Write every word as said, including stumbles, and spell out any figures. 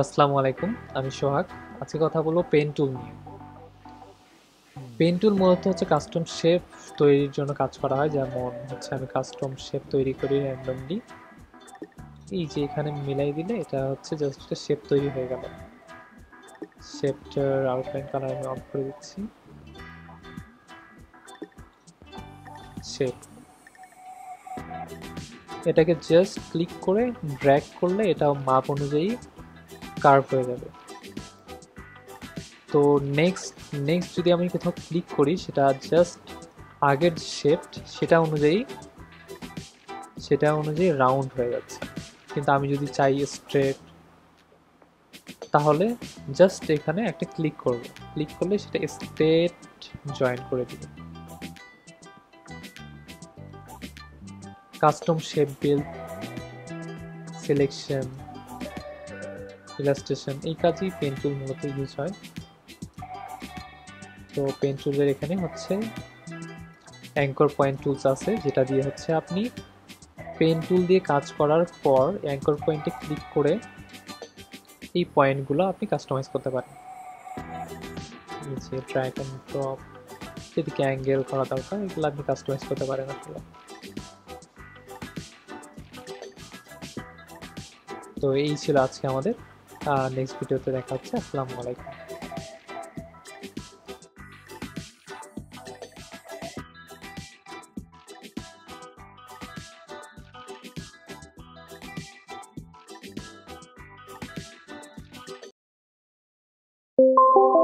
আসসালামু আলাইকুম, আমি সোহাগ। আজকে কথা বলবো পেন টুল নিয়ে। পেন টুল মূলত হচ্ছে কাস্টম শেপ তৈরির জন্য কাজ করা হয়। যেমন হচ্ছে আমি কাস্টম শেপ তৈরি করি র্যান্ডমলি, এই যে এখানে মিলাই দিলে এটা হচ্ছে জাস্ট একটা শেপ তৈরি হয়ে গেল। শেপটার আউটলাইন কালার আমি অফ করে দিচ্ছি। শেপ এটাকে জাস্ট ক্লিক করে ড্র্যাগ করলে এটাও মাপ অনুযায়ী কার্ভ হয়ে যাবে। তো নেক্সট নেক্সট যদি আমি কোথাও ক্লিক করি, সেটা জাস্ট আগের শেপ সেটা অনুযায়ী সেটা অনুযায়ী রাউন্ড হয়ে যাচ্ছে। কিন্তু আমি যদি চাই স্ট্রেট, তাহলে জাস্ট এখানে একটা ক্লিক করব, ক্লিক করলে সেটা স্ট্রেট জয়েন করে দিবে। Custom shape build, selection, illustration, এই কাজেই পেন টুল মূলত ইউজ হয়। তো পেন টুলের এখানে হচ্ছে অ্যাঙ্কর পয়েন্ট টুলস আছে, যেটা দিয়ে হচ্ছে আপনি পেন টুল দিয়ে কাজ করার পর অ্যাঙ্কর পয়েন্টে ক্লিক করে এই পয়েন্টগুলো আপনি কাস্টমাইজ করতে পারেন। নিচে ট্র্যাক অ্যান্ড ড্রপ, যেদিকে অ্যাঙ্গেল করা দরকার এগুলো আপনি কাস্টমাইজ করতে পারেন। আসলে তো এই ছিল আজকে আমাদের, নেক্সট ভিডিওতে দেখা হচ্ছে। আসসালামু আলাইকুম। Thank you.